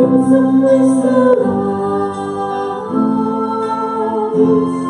It's a place to love.